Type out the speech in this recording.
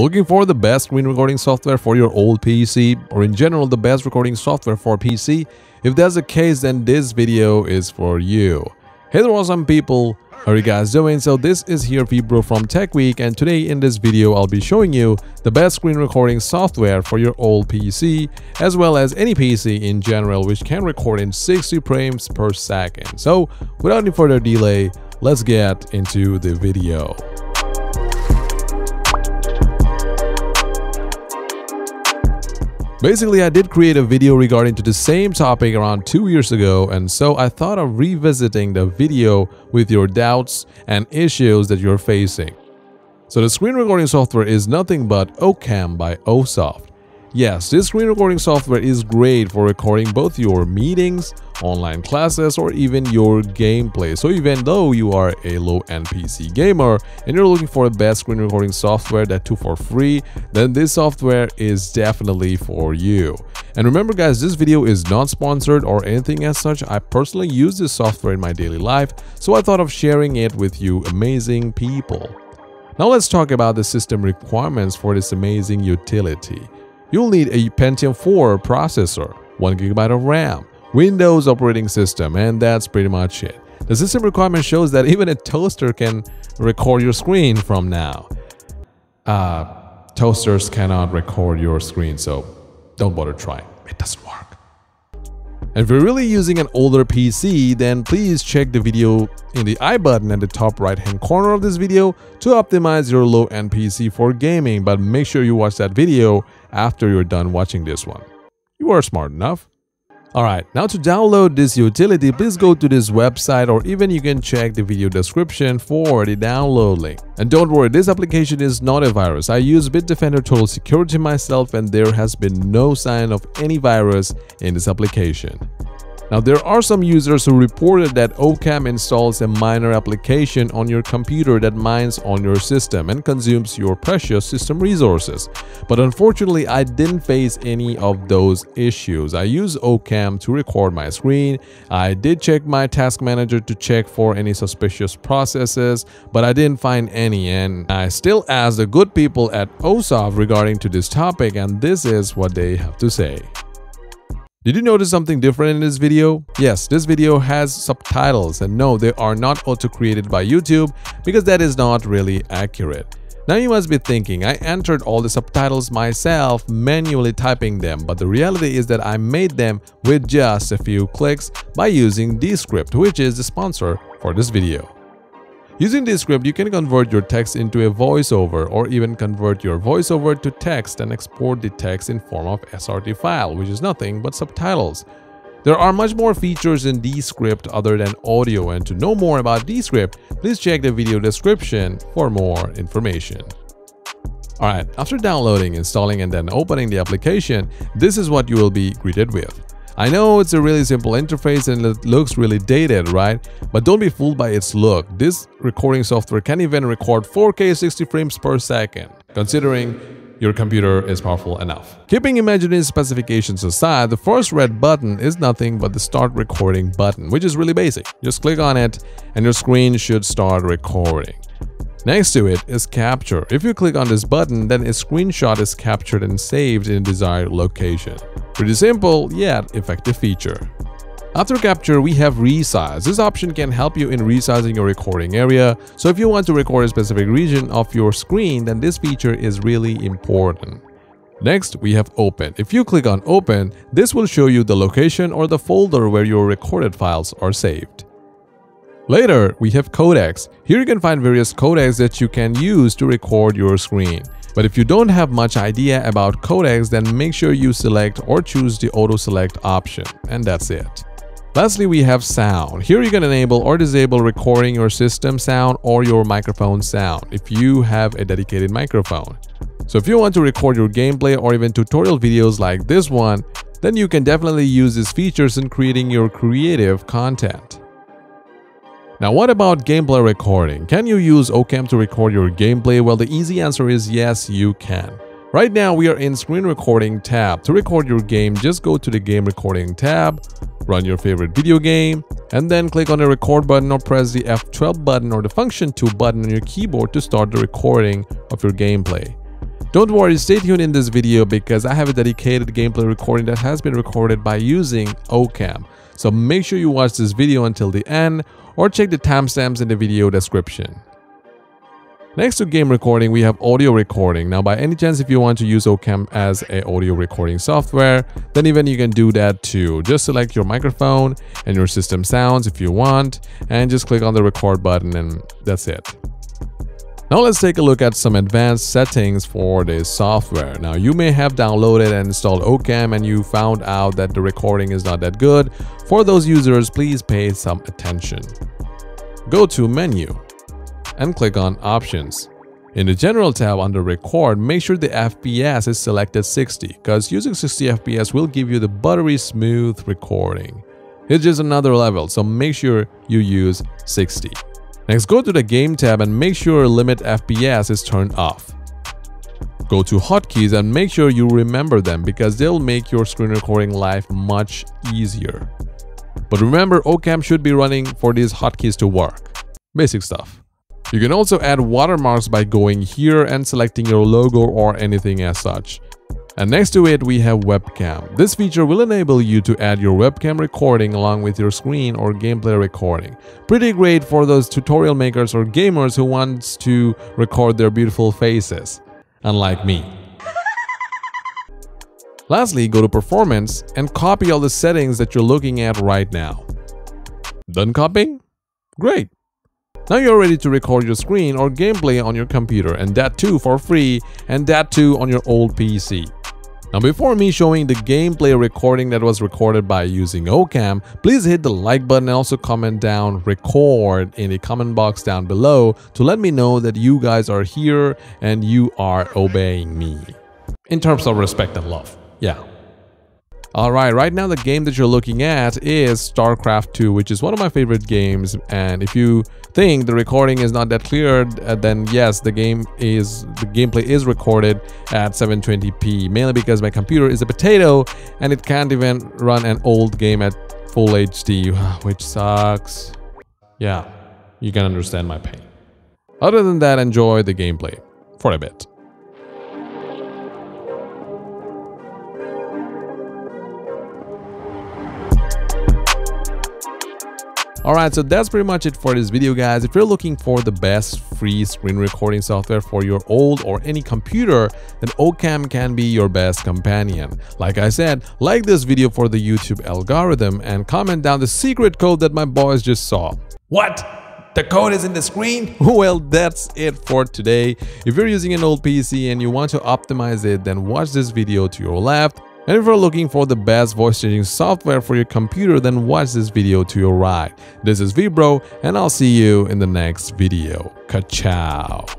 Looking for the best screen recording software for your old PC, or in general the best recording software for PC? If that's the case, then this video is for you. Hey there awesome people, how are you guys doing? So this is here Vibro from TechWeek, and today in this video I'll be showing you the best screen recording software for your old PC as well as any PC in general which can record in 60 frames per second. So without any further delay, let's get into the video. Basically, I did create a video regarding to the same topic around 2 years ago, and so I thought of revisiting the video with your doubts and issues that you're facing. So the screen recording software is nothing but OCam by ohsoft. Yes, this screen recording software is great for recording both your meetings, online classes, or even your gameplay. So even though you are a low-end PC gamer and you're looking for the best screen recording software that too for free, then this software is definitely for you. And remember guys, this video is not sponsored or anything as such. I personally use this software in my daily life, so I thought of sharing it with you amazing people. Now let's talk about the system requirements for this amazing utility. You'll need a Pentium 4 processor, 1 GB of RAM, Windows operating system, and that's pretty much it. The system requirement shows that even a toaster can record your screen from now. Toasters cannot record your screen, so don't bother trying, it doesn't work. And if you're really using an older PC, then please check the video in the I button at the top right hand corner of this video to optimize your low-end PC for gaming, but make sure you watch that video after you're done watching this one. You are smart enough. Alright, now to download this utility, please go to this website, or even you can check the video description for the download link. And don't worry, this application is not a virus. I use Bitdefender Total Security myself, and there has been no sign of any virus in this application. Now there are some users who reported that OCam installs a minor application on your computer that mines on your system and consumes your precious system resources. But unfortunately, I didn't face any of those issues. I use OCam to record my screen. I did check my task manager to check for any suspicious processes, but I didn't find any, and I still asked the good people at ohsoft regarding to this topic, and this is what they have to say. Did you notice something different in this video? Yes, this video has subtitles, and no, they are not auto-created by YouTube because that is not really accurate. Now you must be thinking, I entered all the subtitles myself, manually typing them, but the reality is that I made them with just a few clicks by using Descript, which is the sponsor for this video. Using Descript, you can convert your text into a voiceover, or even convert your voiceover to text and export the text in form of SRT file, which is nothing but subtitles. There are much more features in Descript other than audio, and to know more about Descript, please check the video description for more information. Alright, after downloading, installing, and then opening the application, this is what you will be greeted with. I know it's a really simple interface and it looks really dated, right? But don't be fooled by its look. This recording software can even record 4K 60 frames per second, considering your computer is powerful enough. Keeping imaginary specifications aside, the first red button is nothing but the start recording button, which is really basic. Just click on it and your screen should start recording. Next to it is capture. If you click on this button, then a screenshot is captured and saved in a desired location. Pretty simple, yet effective feature. After capture, we have resize. This option can help you in resizing your recording area. So if you want to record a specific region of your screen, then this feature is really important. Next, we have open. If you click on open, this will show you the location or the folder where your recorded files are saved. Later, we have codecs. Here you can find various codecs that you can use to record your screen. But if you don't have much idea about codecs, then make sure you select or choose the auto select option, and that's it. Lastly, we have sound. Here you can enable or disable recording your system sound or your microphone sound if you have a dedicated microphone. So if you want to record your gameplay or even tutorial videos like this one, then you can definitely use these features in creating your creative content. Now what about gameplay recording? Can you use OCam to record your gameplay? Well, the easy answer is yes, you can. Right now we are in screen recording tab. To record your game, just go to the game recording tab, run your favorite video game, and then click on the record button or press the F12 button or the function 2 button on your keyboard to start the recording of your gameplay. Don't worry, stay tuned in this video because I have a dedicated gameplay recording that has been recorded by using OCam. So make sure you watch this video until the end or check the timestamps in the video description. Next to game recording, we have audio recording. Now, by any chance, if you want to use OCam as an audio recording software, then even you can do that too. Just select your microphone and your system sounds if you want, and just click on the record button and that's it. Now let's take a look at some advanced settings for this software. Now you may have downloaded and installed OCam and you found out that the recording is not that good. For those users, please pay some attention. Go to menu and click on options. In the general tab under record, make sure the FPS is selected 60 because using 60 FPS will give you the buttery smooth recording. It's just another level, so make sure you use 60. Next, go to the game tab and make sure limit FPS is turned off. Go to hotkeys and make sure you remember them because they'll make your screen recording life much easier. But remember, OCam should be running for these hotkeys to work. Basic stuff. You can also add watermarks by going here and selecting your logo or anything as such. And next to it, we have webcam. This feature will enable you to add your webcam recording along with your screen or gameplay recording. Pretty great for those tutorial makers or gamers who wants to record their beautiful faces, unlike me. Lastly, go to performance and copy all the settings that you're looking at right now. Done copying? Great. Now you're ready to record your screen or gameplay on your computer, and that too for free, and that too on your old PC. Now before me showing the gameplay recording that was recorded by using OCam, please hit the like button and also comment down record in the comment box down below to let me know that you guys are here and you are obeying me. In terms of respect and love, yeah. Alright, right now the game that you're looking at is StarCraft II, which is one of my favorite games, and if you think the recording is not that clear, then yes, the gameplay is recorded at 720p, mainly because my computer is a potato and it can't even run an old game at full HD, which sucks. Yeah, you can understand my pain. Other than that, enjoy the gameplay for a bit. Alright, so that's pretty much it for this video, guys. If you're looking for the best free screen recording software for your old or any computer, then OCam can be your best companion. Like I said, like this video for the YouTube algorithm and comment down the secret code that my boys just saw. What? The code is in the screen? Well, that's it for today. If you're using an old PC and you want to optimize it, then watch this video to your left. And if you're looking for the best voice changing software for your computer, then watch this video to your right. This is Vibro, and I'll see you in the next video. Ka-chow!